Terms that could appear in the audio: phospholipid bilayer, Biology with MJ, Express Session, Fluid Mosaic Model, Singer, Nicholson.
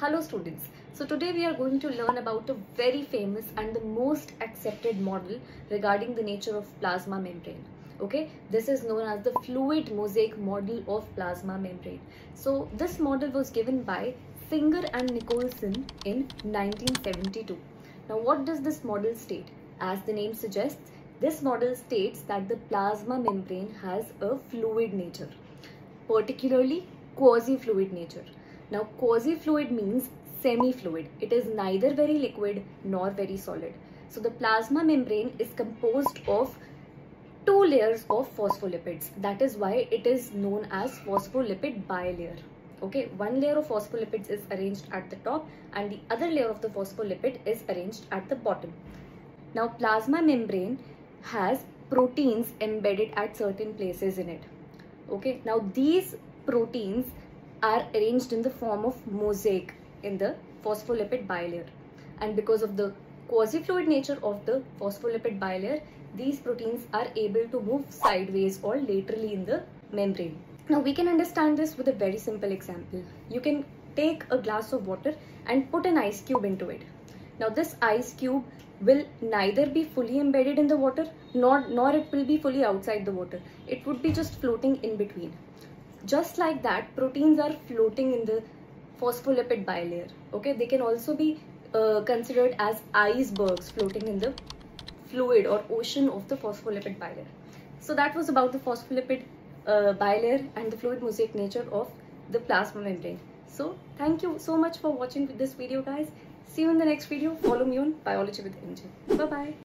Hello students, so today we are going to learn about a very famous and the most accepted model regarding the nature of plasma membrane. Okay, this is known as the fluid mosaic model of plasma membrane. So this model was given by Singer and Nicholson in 1972. Now what does this model state? As the name suggests, this model states that the plasma membrane has a fluid nature, particularly quasi-fluid nature. Now, quasi-fluid means semi-fluid. It is neither very liquid nor very solid. So, the plasma membrane is composed of two layers of phospholipids. That is why it is known as phospholipid bilayer. Okay, one layer of phospholipids is arranged at the top and the other layer of the phospholipid is arranged at the bottom. Now, plasma membrane has proteins embedded at certain places in it. Okay, now these proteins are arranged in the form of mosaic in the phospholipid bilayer, and because of the quasi-fluid nature of the phospholipid bilayer, these proteins are able to move sideways or laterally in the membrane. Now we can understand this with a very simple example. You can take a glass of water and put an ice cube into it. Now this ice cube will neither be fully embedded in the water nor it will be fully outside the water. It would be just floating in between. Just like that, proteins are floating in the phospholipid bilayer. Okay, they can also be considered as icebergs floating in the fluid or ocean of the phospholipid bilayer. So that was about the phospholipid bilayer and the fluid mosaic nature of the plasma membrane. So thank you so much for watching this video, guys. See you in the next video. Follow me on Biology with MJ. Bye bye.